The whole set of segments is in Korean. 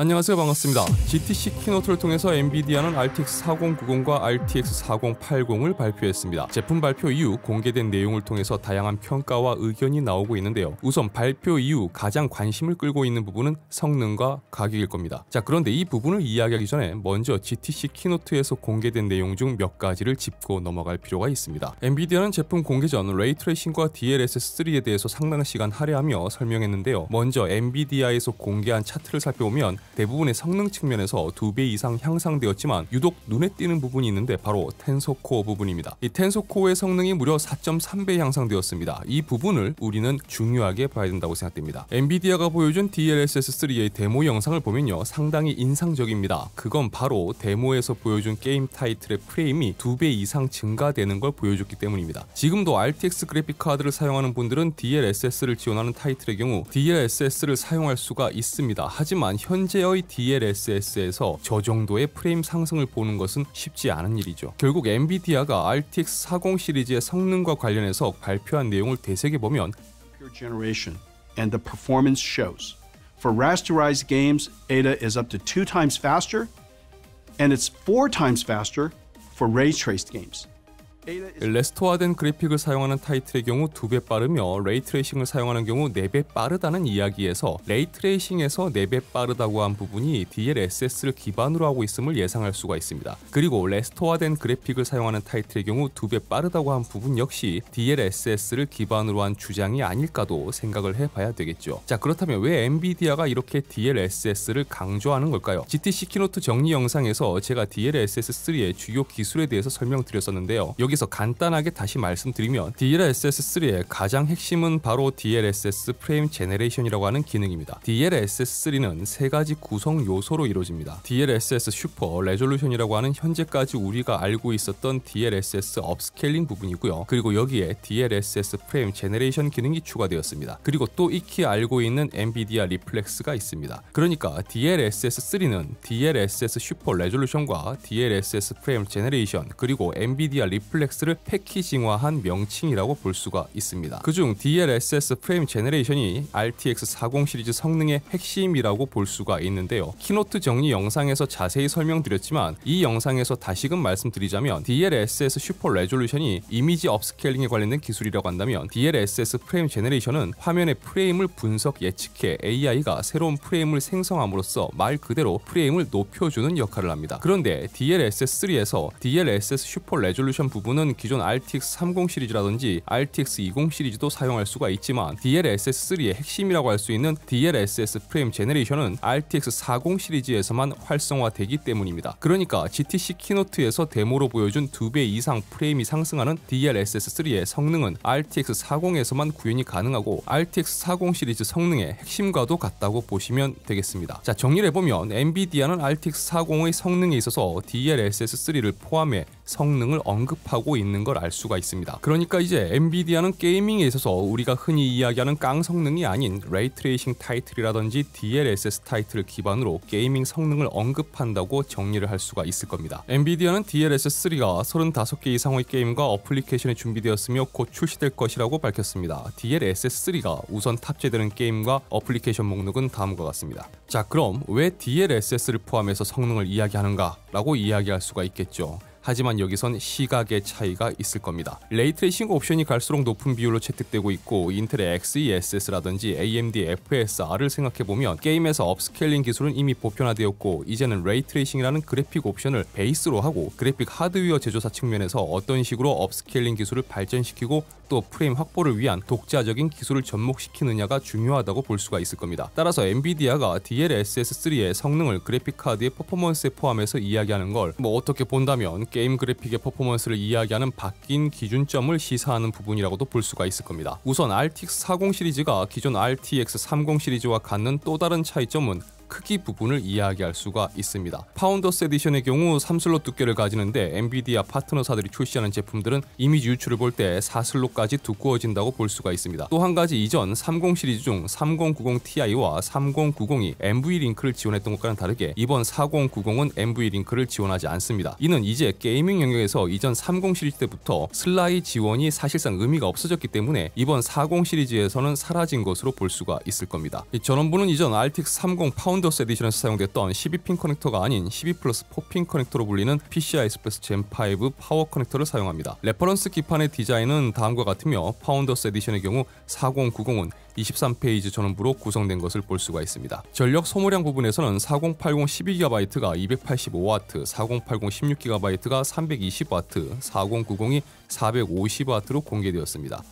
안녕하세요, 반갑습니다. GTC 키노트를 통해서 엔비디아는 RTX 4090과 RTX 4080을 발표했습니다. 제품 발표 이후 공개된 내용을 통해서 다양한 평가와 의견이 나오고 있는데요. 우선 발표 이후 가장 관심을 끌고 있는 부분은 성능과 가격일 겁니다. 자, 그런데 이 부분을 이야기하기 전에 먼저 GTC 키노트에서 공개된 내용 중 몇 가지를 짚고 넘어갈 필요가 있습니다. 엔비디아는 제품 공개 전 레이 트레이싱과 DLSS3에 대해서 상당 시간 할애하며 설명했는데요. 먼저 엔비디아에서 공개한 차트를 살펴보면 대부분의 성능 측면에서 2배 이상 향상되었지만 유독 눈에 띄는 부분이 있는데 바로 텐서 코어 부분입니다. 이 텐서 코어의 성능이 무려 4.3배 향상되었습니다. 이 부분을 우리는 중요하게 봐야 된다고 생각됩니다. 엔비디아가 보여준 DLSS3의 데모 영상을 보면요, 상당히 인상적입니다. 그건 바로 데모에서 보여준 게임 타이틀의 프레임이 2배 이상 증가되는 걸 보여줬기 때문입니다. 지금도 RTX 그래픽 카드를 사용하는 분들은 DLSS를 지원하는 타이틀의 경우 DLSS를 사용할 수가 있습니다. 하지만 현재의 DLSS에서 저 정도의 프레임 상승을 보는 것은 쉽지 않은 일이죠. 결국 엔비디아가 RTX 40 시리즈의 성능과 관련해서 발표한 내용을 되새겨보면 and the performance shows. For rasterized games, Ada is up to 2 times faster and it's 4 times faster for ray traced games. 레스토어된 그래픽을 사용하는 타이틀의 경우 2배 빠르며 레이트레이싱을 사용하는 경우 4배 빠르다는 이야기에서 레이트레이싱에서 4배 빠르다고 한 부분이 DLSS를 기반으로 하고 있음을 예상할 수가 있습니다. 그리고 레스토어된 그래픽을 사용하는 타이틀의 경우 2배 빠르다고 한 부분 역시 DLSS를 기반으로 한 주장이 아닐까도 생각을 해봐야 되겠죠. 자, 그렇다면 왜 엔비디아가 이렇게 DLSS를 강조하는 걸까요? GTC 키노트 정리 영상에서 제가 DLSS3의 주요 기술에 대해서 설명드렸었는데요. 여기서 간단하게 다시 말씀드리면 DLSS3의 가장 핵심은 바로 DLSS 프레임 제네레이션이라고 하는 기능입니다. DLSS3는 3가지 구성 요소로 이루어집니다. DLSS 슈퍼 레졸루션이라고 하는 현재까지 우리가 알고 있었던 DLSS 업스케일링 부분이고요. 그리고 여기에 DLSS 프레임 제네레이션 기능이 추가되었습니다. 그리고 또 익히 알고 있는 엔비디아 리플렉스가 있습니다. 그러니까 DLSS3는 DLSS 슈퍼 레졸루션과 DLSS 프레임 제네레이션 그리고 엔비디아 리플렉스를 패키징화한 명칭이라고 볼 수가 있습니다. 그중 DLSS 프레임 제네레이션이 RTX 40 시리즈 성능의 핵심이라고 볼 수가 있는데요. 키노트 정리 영상에서 자세히 설명드렸지만 이 영상에서 다시금 말씀드리자면 DLSS 슈퍼 레졸루션이 이미지 업스케일링에 관련된 기술이라고 한다면 DLSS 프레임 제네레이션은 화면의 프레임을 분석 예측해 AI가 새로운 프레임을 생성함으로써 말 그대로 프레임을 높여주는 역할을 합니다. 그런데 DLSS3에서 DLSS 슈퍼 레졸루션 부분은 기존 RTX 30 시리즈라든지 RTX 20 시리즈도 사용할 수가 있지만 DLSS3의 핵심이라고 할 수 있는 DLSS 프레임 제네레이션은 RTX 40 시리즈에서만 활성화되기 때문입니다. 그러니까 GTC 키노트에서 데모로 보여준 2배 이상 프레임이 상승하는 DLSS3의 성능은 RTX 40에서만 구현이 가능하고 RTX 40 시리즈 성능의 핵심과도 같다고 보시면 되겠습니다. 자, 정리를 해보면 엔비디아는 RTX 40의 성능에 있어서 DLSS3를 포함해 성능을 언급하고 있는 걸 알 수가 있습니다. 그러니까 이제 엔비디아는 게이밍에 있어서 우리가 흔히 이야기하는 깡 성능이 아닌 레이트레이싱 타이틀이라든지 DLSS 타이틀을 기반으로 게이밍 성능을 언급한다고 정리를 할 수가 있을 겁니다. 엔비디아는 DLSS3가 35개 이상의 게임과 어플리케이션에 준비되었으며 곧 출시될 것이라고 밝혔습니다. DLSS3가 우선 탑재되는 게임과 어플리케이션 목록은 다음과 같습니다. 자, 그럼 왜 DLSS를 포함해서 성능을 이야기하는가 라고 이야기할 수가 있겠죠. 하지만 여기선 시각의 차이가 있을 겁니다. 레이트레이싱 옵션이 갈수록 높은 비율로 채택되고 있고 인텔의 XeSS라든지 AMD의 FSR을 생각해보면 게임에서 업스케일링 기술은 이미 보편화되었고 이제는 레이트레이싱이라는 그래픽 옵션을 베이스로 하고 그래픽 하드웨어 제조사 측면에서 어떤 식으로 업스케일링 기술을 발전시키고 또 프레임 확보를 위한 독자적인 기술을 접목시키느냐가 중요하다고 볼 수가 있을 겁니다. 따라서 엔비디아가 DLSS3의 성능을 그래픽 카드의 퍼포먼스에 포함해서 이야기하는 걸 어떻게 본다면 게임 그래픽의 퍼포먼스를 이야기하는 바뀐 기준점을 시사하는 부분이라고도 볼 수가 있을 겁니다. 우선 RTX 40 시리즈가 기존 RTX 30 시리즈와 갖는 또 다른 차이점은 크기 부분을 이야기할 수가 있습니다. 파운더스 에디션의 경우 3슬롯 두께를 가지는데 엔비디아 파트너사들이 출시하는 제품들은 이미지 유출을 볼 때 4슬롯까지 두꺼워진다고 볼 수가 있습니다. 또 한 가지 이전 30 시리즈 중 3090 Ti와 3090이 NV링크를 지원했던 것과는 다르게 이번 4090은 NV링크를 지원하지 않습니다. 이는 이제 게이밍 영역에서 이전 30 시리즈 때부터 슬라이 지원이 사실상 의미가 없어졌기 때문에 이번 40 시리즈에서는 사라진 것으로 볼 수가 있을 겁니다. 전원부는 이전 RTX 30 파운더스 윈도우스 에디션에서 사용됐던 12핀 커넥터가 아닌 12+4핀 커넥터로 불리는 PCI Express Gen 5 파워 커넥터를 사용합니다. 레퍼런스 기판의 디자인은 다음과 같으며 파운더스 에디션의 경우 4090은 23페이지 전원부로 구성된 것을 볼 수가 있습니다. 전력 소모량 부분에서는 4080 12GB가 285W, 4080 16GB가 320W, 4090이 450W로 공개되었습니다.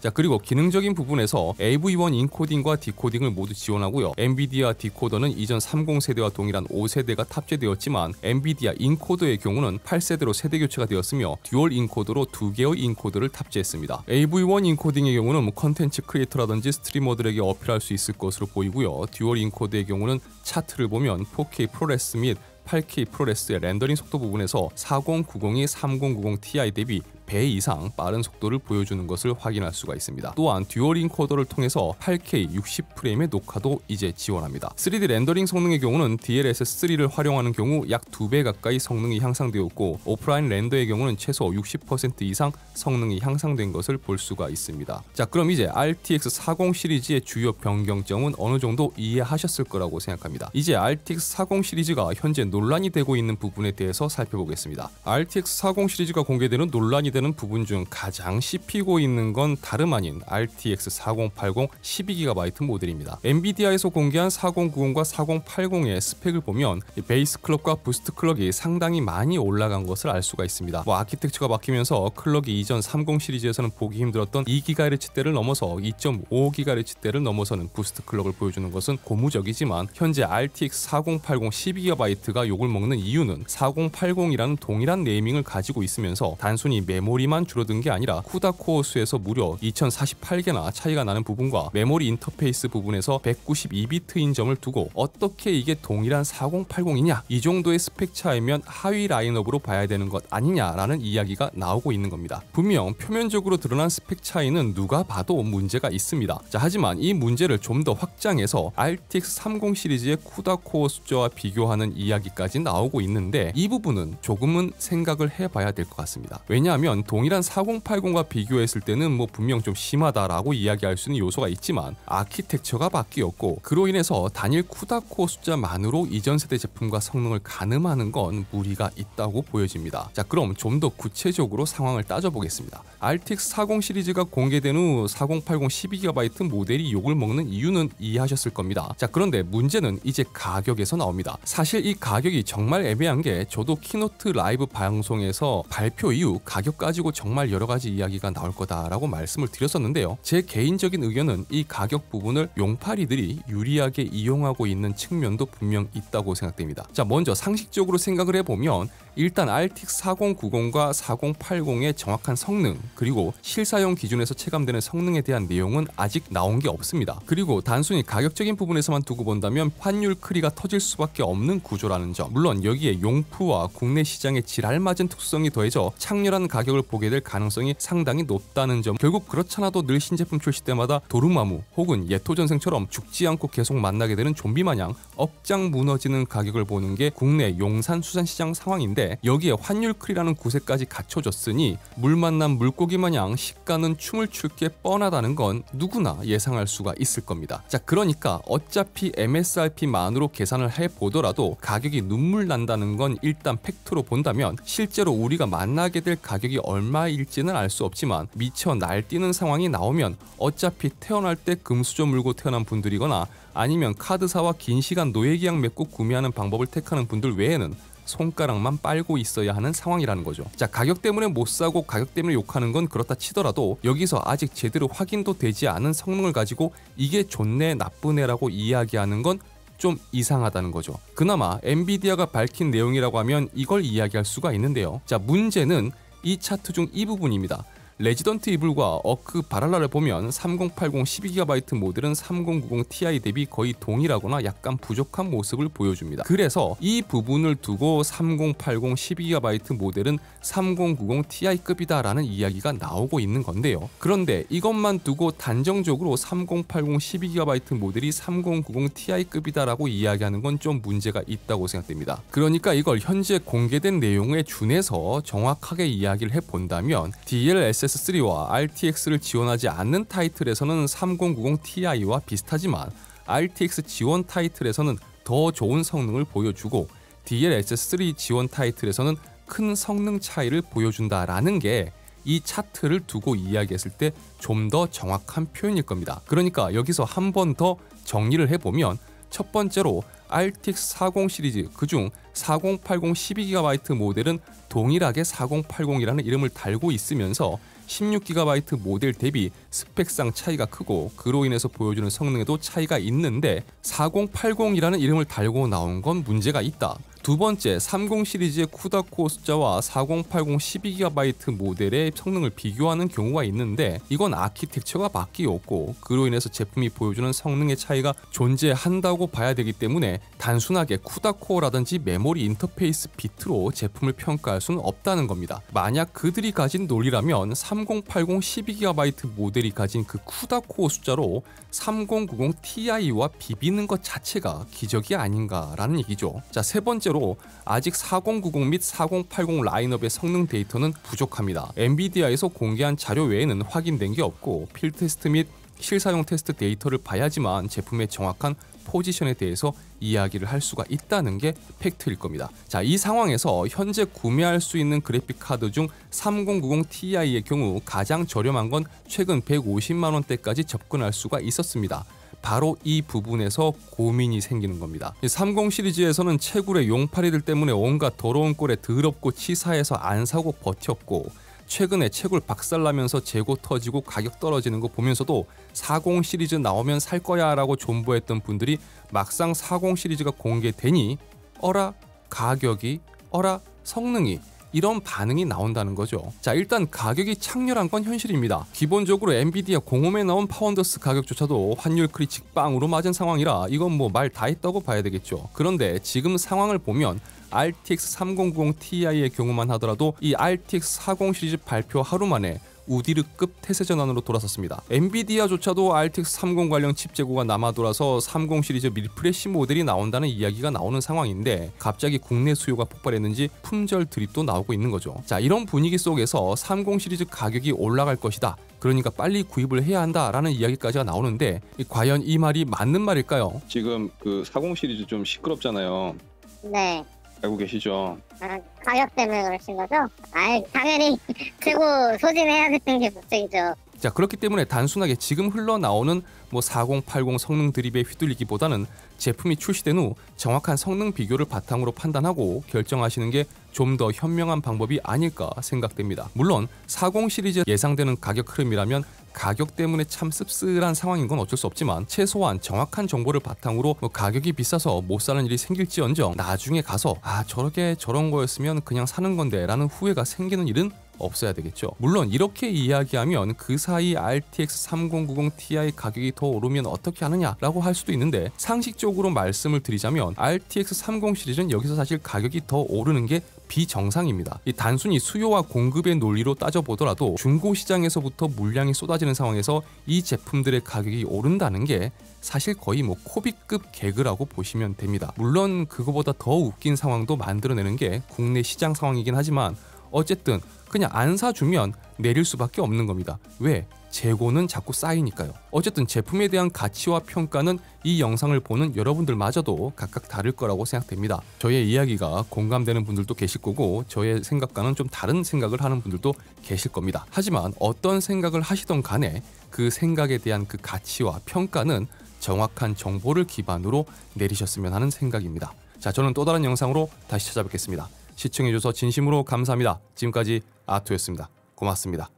자, 그리고 기능적인 부분에서 AV1 인코딩과 디코딩을 모두 지원하고요. 엔비디아 디코더는 이전 30세대와 동일한 5세대가 탑재되었지만 엔비디아 인코더의 경우는 8세대로 세대 교체가 되었으며 듀얼 인코더로 2개의 인코더를 탑재했습니다. AV1 인코딩의 경우는 컨텐츠 크리에이터라든지 스트리머들에게 어필할 수 있을 것으로 보이고요. 듀얼 인코더의 경우는 차트를 보면 4K 프로레스 및 8K 프로레스의 렌더링 속도 부분에서 4090이 3090 Ti 대비 100배 이상 빠른 속도를 보여주는 것을 확인할 수가 있습니다. 또한 듀얼 인코더를 통해서 8K 60프레임의 녹화도 이제 지원합니다. 3D 렌더링 성능의 경우는 DLSS3를 활용하는 경우 약 2배 가까이 성능이 향상되었고 오프라인 렌더의 경우는 최소 60% 이상 성능이 향상된 것을 볼 수가 있습니다. 자, 그럼 이제 RTX 40 시리즈의 주요 변경점은 어느 정도 이해하셨을 거라고 생각합니다. 이제 RTX 40 시리즈가 현재 논란이 되고 있는 부분에 대해서 살펴보겠습니다. RTX 40 시리즈가 공개되는 논란이 되는 부분 중 가장 씹히고 있는 건 다름 아닌 RTX 4080 12GB 모델입니다. 엔비디아에서 공개한 4090과 4080의 스펙을 보면 베이스 클럭과 부스트 클럭이 상당히 많이 올라간 것을 알 수가 있습니다. 아키텍처가 바뀌면서 클럭이 이전 30 시리즈에서는 보기 힘들었던 2GHz대를 넘어서 2.5GHz대를 넘어서는 부스트 클럭을 보여주는 것은 고무적이지만 현재 RTX 4080 12GB가 욕을 먹는 이유는 4080이라는 동일한 네이밍을 가지고 있으면서 단순히 메모리만 줄어든 게 아니라 쿠다 코어 수에서 무려 2048개나 차이가 나는 부분과 메모리 인터페이스 부분에서 192비트인 점을 두고 어떻게 이게 동일한 4080이냐, 이 정도의 스펙 차이면 하위 라인업으로 봐야 되는 것 아니냐라는 이야기가 나오고 있는 겁니다. 분명 표면적으로 드러난 스펙 차이는 누가 봐도 문제가 있습니다. 자, 하지만 이 문제를 좀 더 확장해서 RTX 30 시리즈의 쿠다 코어 숫자와 비교하는 이야기까지 나오고 있는데 이 부분은 조금은 생각을 해봐야 될 것 같습니다. 왜냐하면 동일한 4080과 비교했을 때는 분명 좀 심하다라고 이야기할 수 있는 요소가 있지만 아키텍처가 바뀌었고 그로 인해서 단일 쿠다코어 숫자만으로 이전 세대 제품과 성능을 가늠하는 건 무리가 있다고 보여집니다. 자, 그럼 좀 더 구체적으로 상황을 따져보겠습니다. RTX 40 시리즈가 공개된 후 4080 12GB 모델이 욕을 먹는 이유는 이해하셨을 겁니다. 자, 그런데 문제는 이제 가격에서 나옵니다. 사실 이 가격이 정말 애매한 게 저도 키노트 라이브 방송에서 발표 이후 가격 가지고 정말 여러가지 이야기가 나올 거다라고 말씀을 드렸었는데요. 제 개인적인 의견은 이 가격 부분을 용팔이들이 유리하게 이용하고 있는 측면도 분명 있다고 생각됩니다. 자, 먼저 상식적으로 생각을 해보면 일단 RTX 4090과 4080의 정확한 성능 그리고 실사용 기준에서 체감되는 성능에 대한 내용은 아직 나온 게 없습니다. 그리고 단순히 가격적인 부분에서만 두고 본다면 환율 크리가 터질 수밖에 없는 구조라는 점, 물론 여기에 용프와 국내 시장의 질알맞은 특수성이 더해져 창렬한 가격을 보게 될 가능성이 상당히 높다는 점, 결국 그렇잖아도 늘 신제품 출시 때마다 도루마무 혹은 예토전생처럼 죽지 않고 계속 만나게 되는 좀비 마냥 억장 무너지는 가격을 보는 게 국내 용산 수산시장 상황인데 여기에 환율클이라는 구세까지 갖춰졌으니 물 만난 물고기 마냥 시가는 춤을 출 게 뻔하다는 건 누구나 예상할 수가 있을 겁니다. 자, 그러니까 어차피 MSRP만으로 계산을 해보더라도 가격이 눈물 난다는 건 일단 팩트로 본다면 실제로 우리가 만나게 될 가격이 얼마일지는 알 수 없지만 미쳐 날뛰는 상황이 나오면 어차피 태어날 때 금수저 물고 태어난 분들이거나 아니면 카드사와 긴 시간 노예계약 맺고 구매하는 방법을 택하는 분들 외에는 손가락만 빨고 있어야 하는 상황이라는 거죠. 자, 가격 때문에 못 사고 가격 때문에 욕하는 건 그렇다 치더라도 여기서 아직 제대로 확인도 되지 않은 성능을 가지고 이게 좋네 나쁘네라고 이야기하는 건 좀 이상하다는 거죠. 그나마 엔비디아가 밝힌 내용이라고 하면 이걸 이야기할 수가 있는데요. 자, 문제는 이 차트 중 이 부분입니다. 레지던트 이블과 어크 바랄라를 보면 3080 12GB 모델은 3090 Ti 대비 거의 동일하거나 약간 부족한 모습을 보여줍니다. 그래서 이 부분을 두고 3080 12GB 모델은 3090 Ti급이다 라는 이야기가 나오고 있는 건데요. 그런데 이것만 두고 단정적으로 3080 12GB 모델이 3090 Ti급이다 라고 이야기하는 건 좀 문제가 있다고 생각됩니다. 그러니까 이걸 현재 공개된 내용에 준해서 정확하게 이야기를 해본다면 DLSS3와 RTX를 지원하지 않는 타이틀에서는 3090 Ti와 비슷하지만 RTX 지원 타이틀에서는 더 좋은 성능을 보여주고 DLSS3 지원 타이틀에서는 큰 성능 차이를 보여준다라는 게 이 차트를 두고 이야기했을 때 좀 더 정확한 표현일 겁니다. 그러니까 여기서 한 번 더 정리를 해보면, 첫 번째로 RTX 40 시리즈, 그중 4080 12GB 모델은 동일하게 4080이라는 이름을 달고 있으면서 16GB 모델 대비 스펙상 차이가 크고 그로 인해서 보여주는 성능에도 차이가 있는데 4080이라는 이름을 달고 나온 건 문제가 있다. 두 번째, 30 시리즈의 쿠다코어 숫자와 4080 12GB 모델의 성능을 비교하는 경우가 있는데 이건 아키텍처가 바뀌었고 그로 인해서 제품이 보여주는 성능의 차이가 존재한다고 봐야 되기 때문에 단순하게 쿠다코어라든지 메모리 인터페이스 비트로 제품을 평가할 수는 없다는 겁니다. 만약 그들이 가진 논리라면 3080 12GB 모델이 가진 그 쿠다코어 숫자로 3090 Ti와 비비는 것 자체가 기적이 아닌가라는 얘기죠. 자, 세 번째, 아직 4090 및 4080 라인업의 성능 데이터는 부족합니다. 엔비디아에서 공개한 자료 외에는 확인된 게 없고 필드 테스트 및 실사용 테스트 데이터를 봐야지만 제품의 정확한 포지션에 대해서 이야기를 할 수가 있다는 게 팩트일 겁니다. 자, 이 상황에서 현재 구매할 수 있는 그래픽 카드 중 3090 Ti의 경우 가장 저렴한 건 최근 150만원대까지 접근할 수가 있었습니다. 바로 이 부분에서 고민이 생기는 겁니다. 30 시리즈에서는 채굴의 용파리들 때문에 온갖 더러운 꼴에 더럽고 치사해서 안 사고 버텼고, 최근에 채굴 박살나면서 재고 터지고 가격 떨어지는 거 보면서도 40 시리즈 나오면 살 거야 라고 존버했던 분들이 막상 40 시리즈가 공개되니 어라 가격이, 어라 성능이, 이런 반응이 나온다는 거죠. 자, 일단 가격이 창렬한 건 현실입니다. 기본적으로 엔비디아 공홈에 나온 파운더스 가격조차도 환율 크리 직방으로 맞은 상황이라 이건 뭐 말 다 했다고 봐야 되겠죠. 그런데 지금 상황을 보면 RTX 3090 Ti의 경우만 하더라도 이 RTX 40 시리즈 발표 하루 만에 우디르급 태세 전환으로 돌아섰습니다. 엔비디아조차도 RTX 30 관련 칩 재고가 남아돌아서 30 시리즈 리프레시 모델이 나온다는 이야기가 나오는 상황인데 갑자기 국내 수요가 폭발했는지 품절 드립도 나오고 있는 거죠. 자, 이런 분위기 속에서 30 시리즈 가격이 올라갈 것이다, 그러니까 빨리 구입을 해야 한다라는 이야기까지가 나오는데 과연 이 말이 맞는 말일까요? 지금 그 40 시리즈 좀 시끄럽잖아요. 네, 알고 계시죠? 아, 가격 때문에 그러신 거죠? 아이, 당연히 재고 소진해야 되는 게 목적이죠. 자, 그렇기 때문에 단순하게 지금 흘러나오는 뭐 4080 성능 드립에 휘둘리기보다는 제품이 출시된 후 정확한 성능 비교를 바탕으로 판단하고 결정하시는 게 좀 더 현명한 방법이 아닐까 생각됩니다. 물론 40 시리즈 예상되는 가격 흐름이라면 가격 때문에 참 씁쓸한 상황인 건 어쩔 수 없지만 최소한 정확한 정보를 바탕으로 뭐 가격이 비싸서 못 사는 일이 생길지언정 나중에 가서 아, 저렇게 저런 거였으면 그냥 사는 건데 라는 후회가 생기는 일은 없어야 되겠죠. 물론 이렇게 이야기하면 그 사이 RTX 3090 Ti 가격이 더 오르면 어떻게 하느냐 라고 할 수도 있는데, 상식적으로 말씀을 드리자면 RTX 30 시리즈는 여기서 사실 가격이 더 오르는 게 비정상입니다. 이 단순히 수요와 공급의 논리로 따져보더라도 중고 시장에서부터 물량이 쏟아지는 상황에서 이 제품들의 가격이 오른다는 게 사실 거의 뭐 코비급 개그라고 보시면 됩니다. 물론 그거보다 더 웃긴 상황도 만들어내는 게 국내 시장 상황이긴 하지만 어쨌든 그냥 안 사주면 내릴 수밖에 없는 겁니다. 왜? 재고는 자꾸 쌓이니까요. 어쨌든 제품에 대한 가치와 평가는 이 영상을 보는 여러분들마저도 각각 다를 거라고 생각됩니다. 저의 이야기가 공감되는 분들도 계실 거고 저의 생각과는 좀 다른 생각을 하는 분들도 계실 겁니다. 하지만 어떤 생각을 하시던 간에 그 생각에 대한 그 가치와 평가는 정확한 정보를 기반으로 내리셨으면 하는 생각입니다. 자, 저는 또 다른 영상으로 다시 찾아뵙겠습니다. 시청해주셔서 진심으로 감사합니다. 지금까지 아투였습니다. 고맙습니다.